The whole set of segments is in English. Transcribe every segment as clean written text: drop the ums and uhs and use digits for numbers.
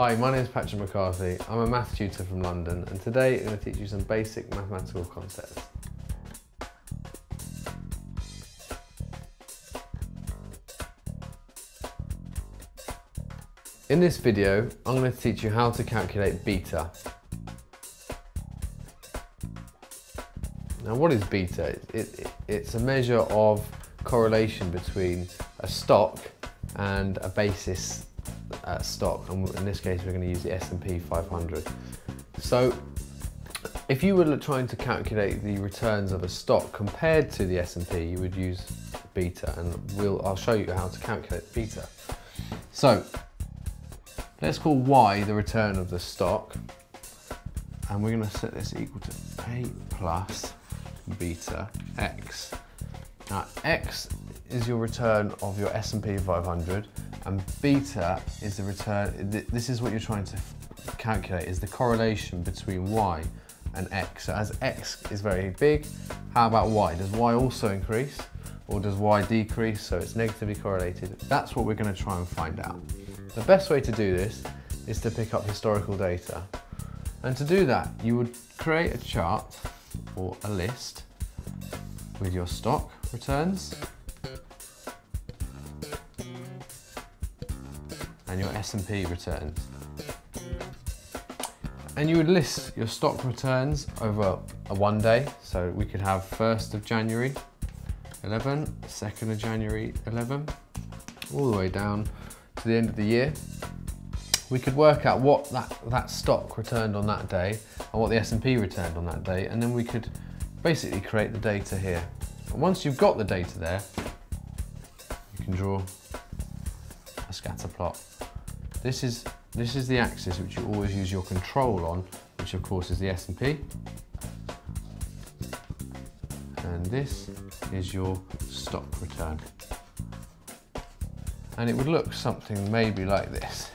Hi, my name is Patrick McCarthy. I'm a math tutor from London, and today I'm going to teach you some basic mathematical concepts. In this video, I'm going to teach you how to calculate beta. Now, what is beta? It's a measure of correlation between a stock and a basis stock, and in this case we're going to use the S&P 500. So if you were trying to calculate the returns of a stock compared to the S&P, you would use beta, and I'll show you how to calculate beta. So let's call Y the return of the stock, and we're going to set this equal to A plus beta X. Now X is your return of your S&P 500, and beta is the return, this is what you're trying to calculate, is the correlation between Y and X. So as X is very big, how about Y? Does Y also increase, or does Y decrease, so it's negatively correlated? That's what we're going to try and find out. The best way to do this is to pick up historical data. And to do that, you would create a chart or a list with your stock returns and your S&P returns. And you would list your stock returns over a 1 day. So we could have 1st of January 11, 2nd of January 11, all the way down to the end of the year. We could work out what that stock returned on that day and what the S&P returned on that day, and then we could basically create the data here. And once you've got the data there, you can draw a scatter plot. This is the axis which you always use your control on, which of course is the S&P, and this is your stock return. And it would look something maybe like this.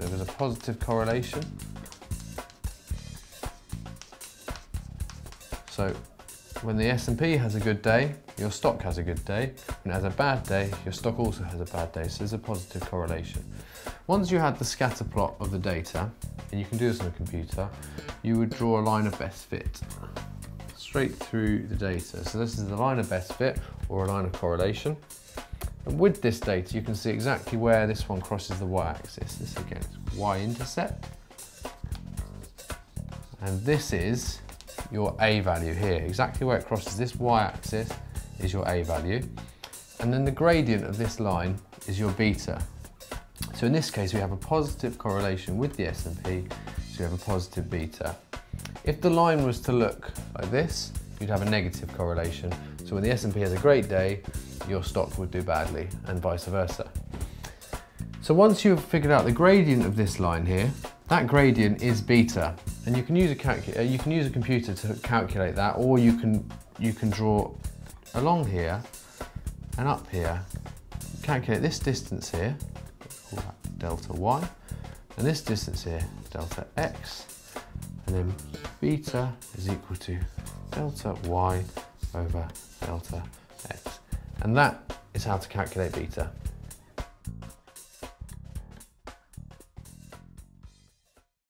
There was a positive correlation. So when the S&P has a good day, your stock has a good day. When it has a bad day, your stock also has a bad day. So there's a positive correlation. Once you had the scatter plot of the data, and you can do this on a computer, you would draw a line of best fit straight through the data. So this is the line of best fit, or a line of correlation. And with this data, you can see exactly where this one crosses the y-axis. This again is y-intercept. And this is your A value here. Exactly where it crosses this y-axis is your A value. And then the gradient of this line is your beta. So in this case, we have a positive correlation with the S&P, so we have a positive beta. If the line was to look like this, you'd have a negative correlation. So when the S&P has a great day, your stock would do badly, and vice versa. So once you've figured out the gradient of this line here, that gradient is beta, and you can use a computer to calculate that, or you can draw along here and up here, calculate this distance here, call that delta Y, and this distance here, delta X, and then beta is equal to delta Y over delta X. And that is how to calculate beta.